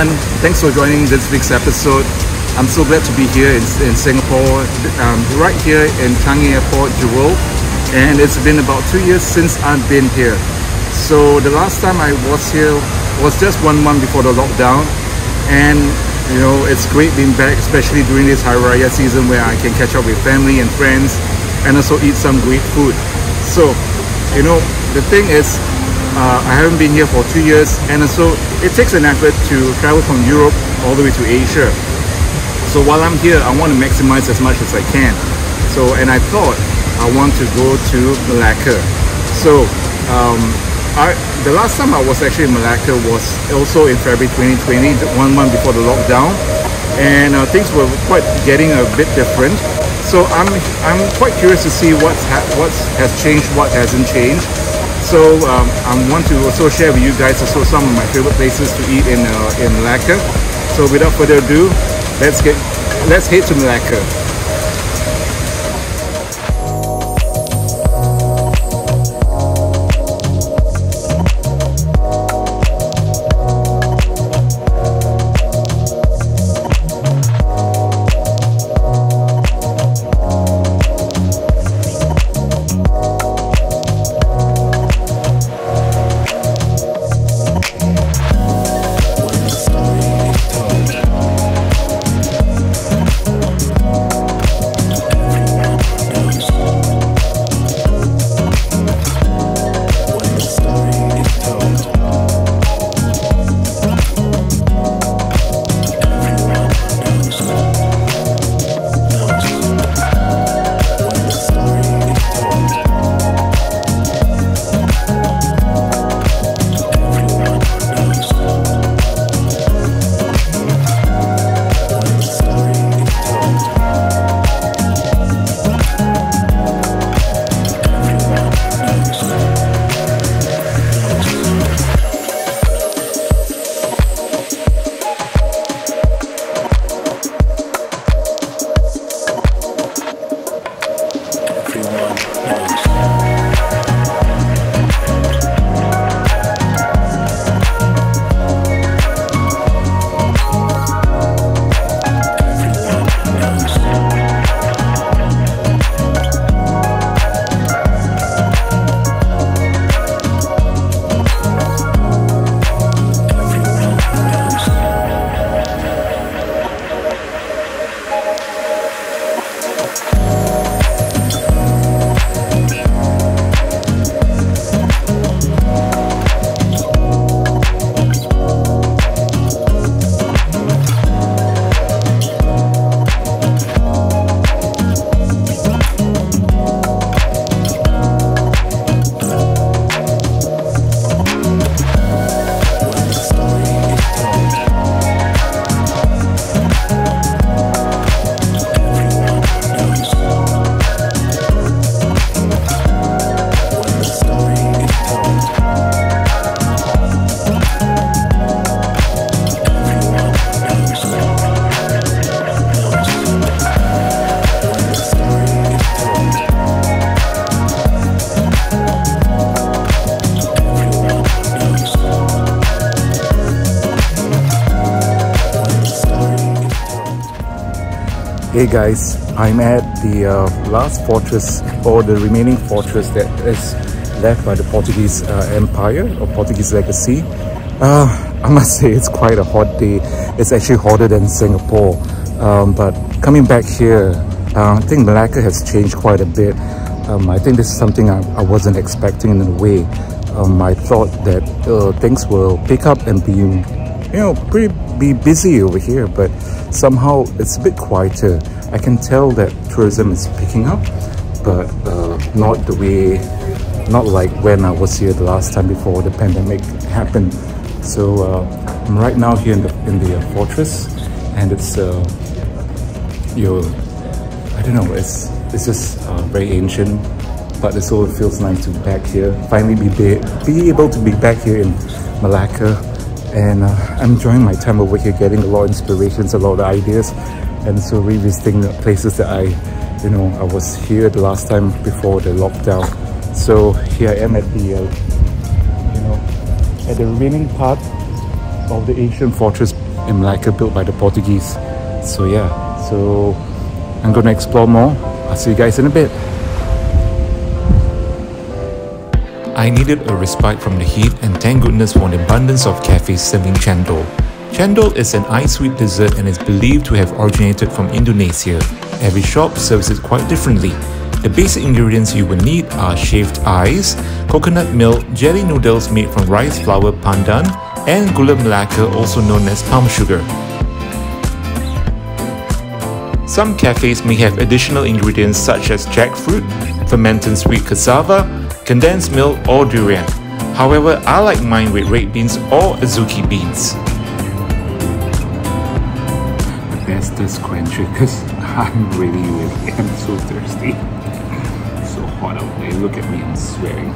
everyone. Thanks for joining this week's episode. I'm so glad to be here in Singapore, right here in Changi Airport, Jewel. And it's been about 2 years since I've been here. So the last time I was here was just 1 month before the lockdown. And you know, it's great being back, especially during this Hari Raya season where I can catch up with family and friends and also eat some great food. So, you know, the thing is, I haven't been here for 2 years, and so it takes an effort to travel from Europe all the way to Asia. So while I'm here, I want to maximize as much as I can. So, and I thought I want to go to Malacca. So the last time I was actually in Malacca was also in February 2020, 1 month before the lockdown, and things were quite getting a bit different. So I'm quite curious to see what has changed, what hasn't changed. So I want to also share with you guys also some of my favorite places to eat in Malacca. So without further ado, let's head to Malacca. Hey guys, I'm at the last fortress, or the remaining fortress that is left by the Portuguese Empire or Portuguese legacy. I must say it's quite a hot day. It's actually hotter than Singapore. But coming back here, I think Malacca has changed quite a bit. I think this is something I wasn't expecting in a way. I thought that things will pick up and be, you know, pretty busy over here, but somehow it's a bit quieter. I can tell that tourism is picking up, but not like when I was here the last time before the pandemic happened. So I'm right now here in the fortress, and it's I don't know, it's just very ancient, but it also feels nice to be back here. Finally be able to be back here in Malacca. And I'm enjoying my time over here, getting a lot of inspirations, a lot of ideas, and so revisiting the places that I was here the last time before the lockdown. So here I am at the at the remaining part of the ancient fortress in Malacca built by the Portuguese. So yeah, so I'm going to explore more. I'll see you guys in a bit. I needed a respite from the heat, and thank goodness for an abundance of cafes serving cendol. Cendol is an ice-sweet dessert and is believed to have originated from Indonesia. Every shop serves it quite differently. The basic ingredients you will need are shaved ice, coconut milk, jelly noodles made from rice flour pandan, and gula melaka, also known as palm sugar. Some cafes may have additional ingredients such as jackfruit, fermented sweet cassava, condensed milk or durian. However, I like mine with red beans or azuki beans. Best this quencher, because I'm really so thirsty. So hot out there, look at me, I'm sweating.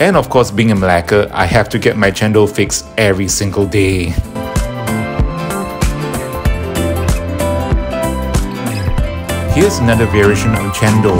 And of course, being in Malacca, I have to get my cendol fix every single day. Here's another variation of cendol.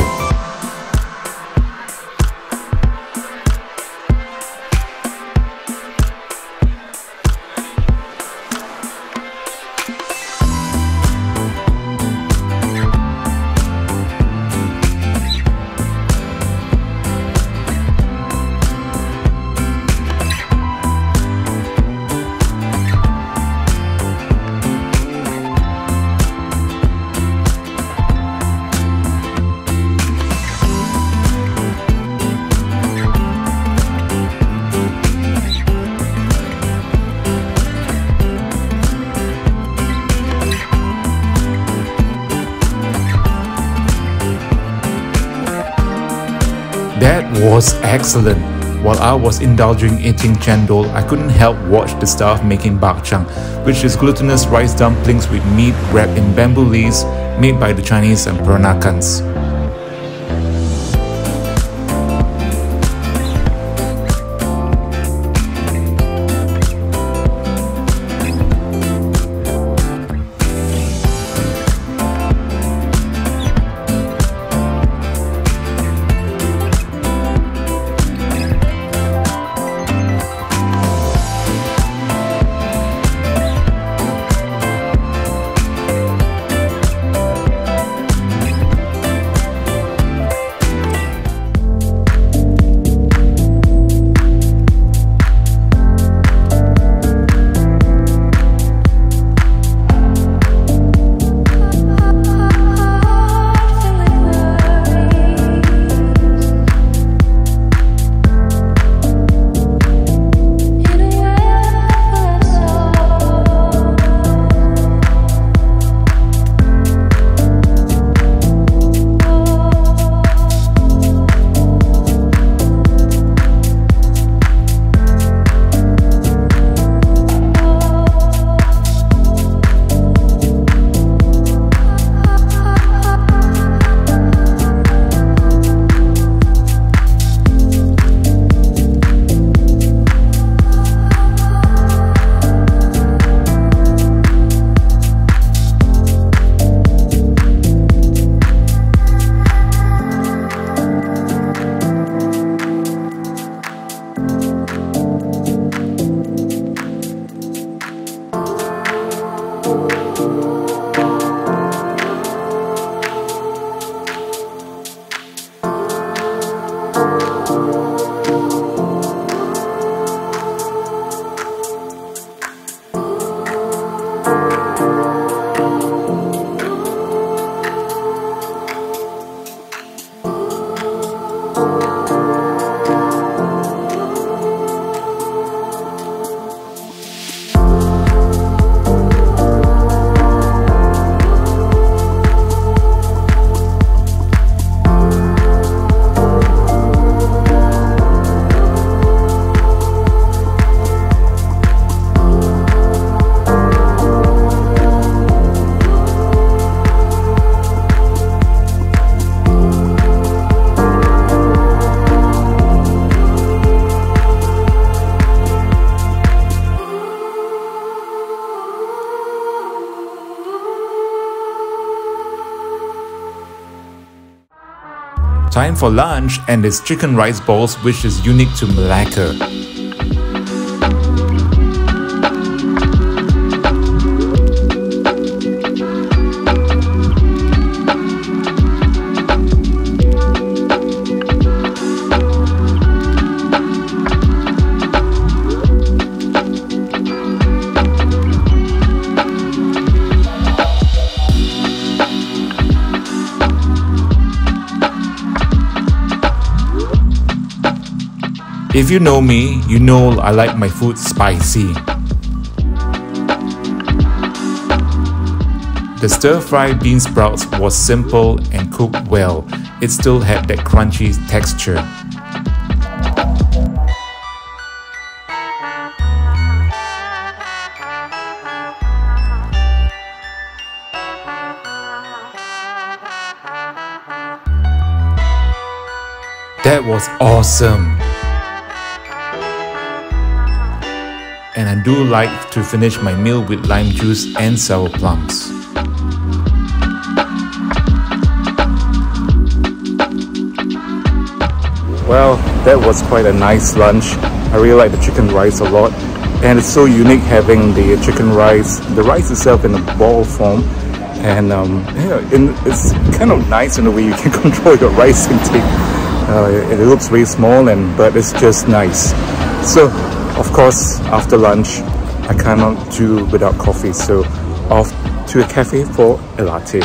That was excellent. While I was indulging eating cendol, I couldn't help watch the staff making bak chang, which is glutinous rice dumplings with meat wrapped in bamboo leaves made by the Chinese and Peranakans. Time for lunch, and it's chicken rice balls, which is unique to Malacca. If you know me, you know I like my food spicy. The stir-fried bean sprouts was simple and cooked well. It still had that crunchy texture. That was awesome! And I do like to finish my meal with lime juice and sour plums. Well, that was quite a nice lunch. I really like the chicken rice a lot. And it's so unique having the chicken rice, the rice itself in a ball form. And it's kind of nice in a way you can control your rice intake. It looks very small, but it's just nice. So, of course, after lunch, I cannot do without coffee. So, off to a cafe for a latte.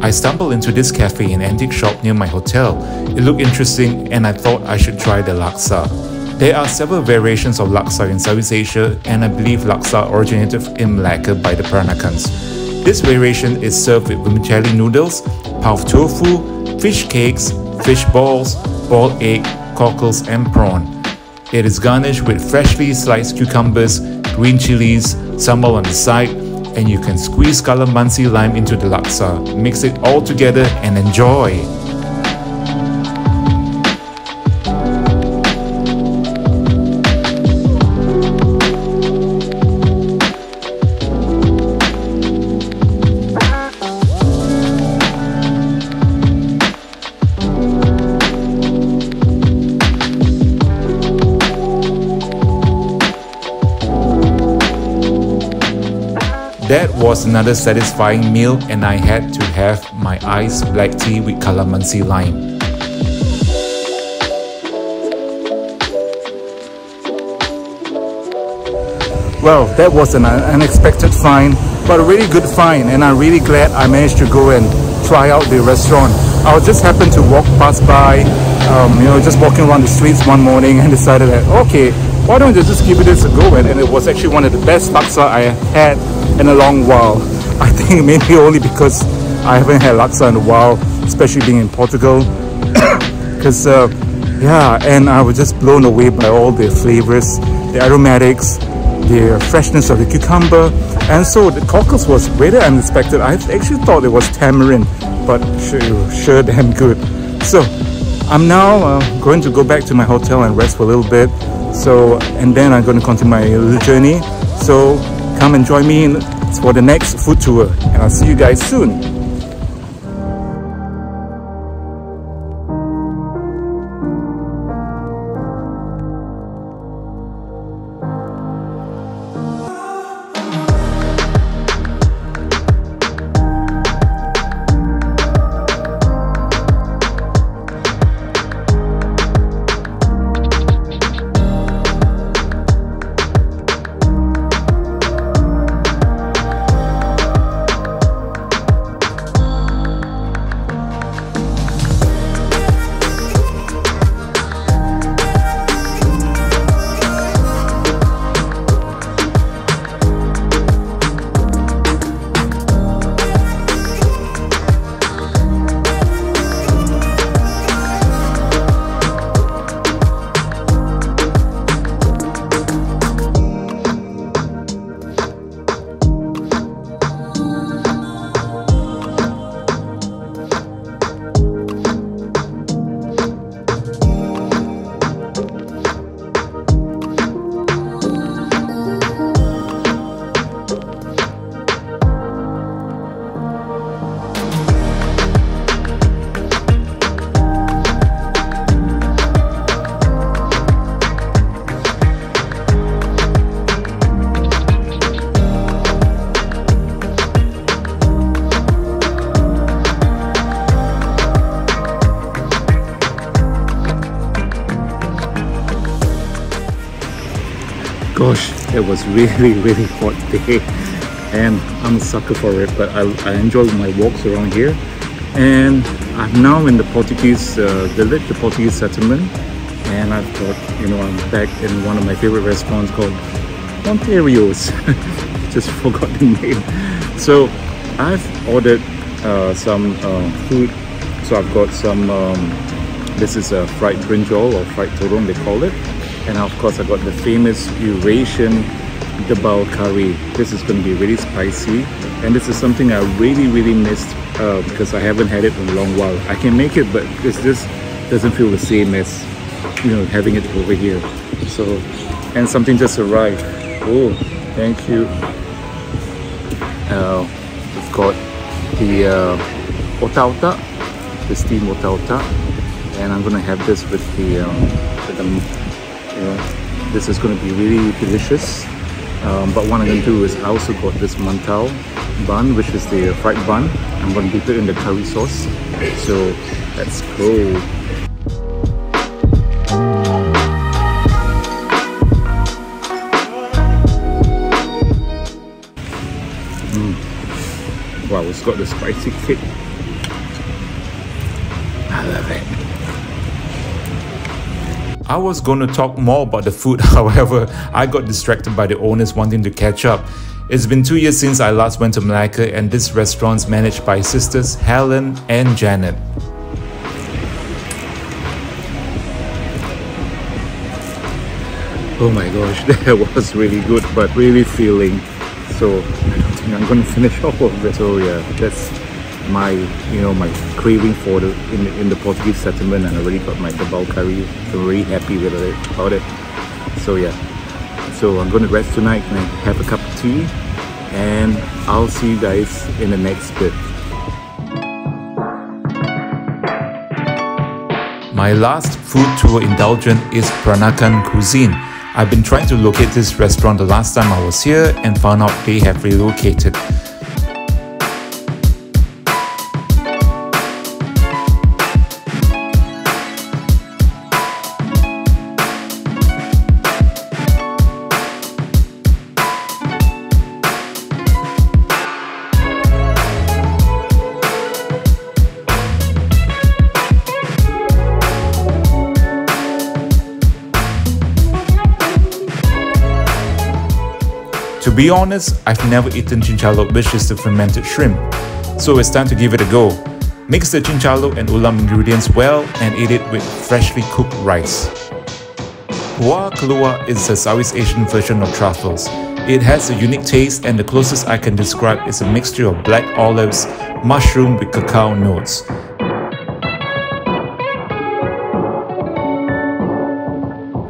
I stumbled into this cafe and antique shop near my hotel. It looked interesting and I thought I should try the laksa. There are several variations of laksa in Southeast Asia, and I believe laksa originated in Malacca by the Peranakans. This variation is served with vermicelli noodles, puffed tofu, fish cakes, fish balls, boiled egg, cockles and prawn. It is garnished with freshly sliced cucumbers, green chilies, sambal on the side, and you can squeeze calamansi lime into the laksa, mix it all together and enjoy! That was another satisfying meal, and I had to have my iced black tea with calamansi lime. Well, that was an unexpected find, but a really good find, and I'm really glad I managed to go and try out the restaurant. I just happened to walk past by, just walking around the streets one morning, and decided that, okay, why don't you just give this a go? And it was actually one of the best laksa I had in a long while. I think maybe only because I haven't had laksa in a while, especially being in Portugal. Because, yeah, and I was just blown away by all the flavors, the aromatics, the freshness of the cucumber. And so the cockles was rather unexpected. I actually thought it was tamarind, but sure damn good. So I'm now going to go back to my hotel and rest for a little bit. So, and then I'm going to continue my journey. So come and join me for the next food tour, and I'll see you guys soon. Gosh, it was really hot day, and I'm a sucker for it, but I enjoy my walks around here. And I'm now in the Portuguese village, the Portuguese Settlement, and I've got, I'm back in one of my favorite restaurants called Ontario's. Just forgot the name. So I've ordered some food. So I've got some, this is a fried brinjal or fried toron they call it. And of course I got the famous Eurasian bao curry. This is going to be really spicy, and this is something I really missed because I haven't had it in a long while. I can make it, but this just doesn't feel the same as having it over here. So, and something just arrived. Oh, thank you. We've got the otak, the steam otak, and I'm gonna have this with the this is going to be really delicious. But what I'm going to do is I also got this mantau bun, which is the fried bun. I'm going to dip it in the curry sauce. So let's go. Wow, it's got the spicy kick. I love it. I was going to talk more about the food, however, I got distracted by the owners wanting to catch up. It's been 2 years since I last went to Malacca, and this restaurant's managed by sisters Helen and Janet. Oh my gosh, that was really good, but really filling. So I don't think I'm going to finish all of it. So yeah, that's my my craving for the in the Portuguese Settlement, and I already got my bao curry. I'm really happy with it about it. So yeah, so I'm going to rest tonight and have a cup of tea, and I'll see you guys in the next bit. My last food tour indulgent is Peranakan cuisine. I've been trying to locate this restaurant the last time I was here and found out they have relocated. To be honest, I've never eaten chinchalok, which is the fermented shrimp, so it's time to give it a go. Mix the chinchalok and ulam ingredients well and eat it with freshly cooked rice. Buah Keluak is the Southeast Asian version of truffles. It has a unique taste, and the closest I can describe is a mixture of black olives, mushroom with cacao notes.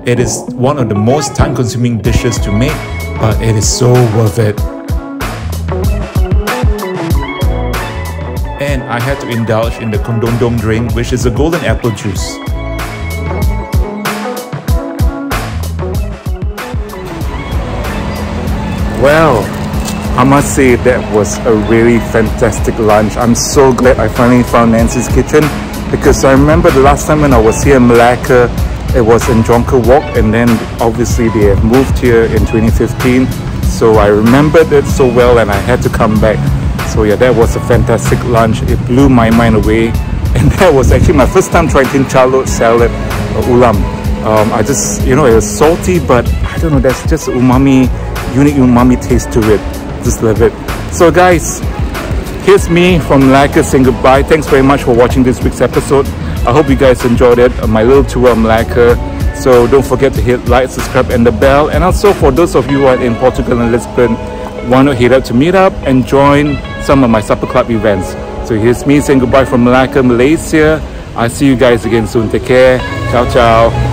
It is one of the most time-consuming dishes to make, but it is so worth it. And I had to indulge in the kondomdom drink, which is a golden apple juice. Well, I must say that was a really fantastic lunch. I'm so glad I finally found Nancy's Kitchen, because I remember the last time when I was here in Malacca, it was in Jonker Walk, and then obviously they have moved here in 2015, so I remembered it so well and I had to come back. So yeah, that was a fantastic lunch. It blew my mind away, and that was actually my first time trying chinchalok salad or ulam. I just, you know, it was salty, but I don't know, that's just umami, unique umami taste to it. Just love it. So guys, here's me from Malacca saying goodbye. Thanks very much for watching this week's episode. I hope you guys enjoyed it, my little tour of Malacca. So don't forget to hit like, subscribe and the bell. And also for those of you who are in Portugal and Lisbon, why not hit up to meet up and join some of my supper club events. So here's me saying goodbye from Malacca, Malaysia. I'll see you guys again soon. Take care. Ciao, ciao.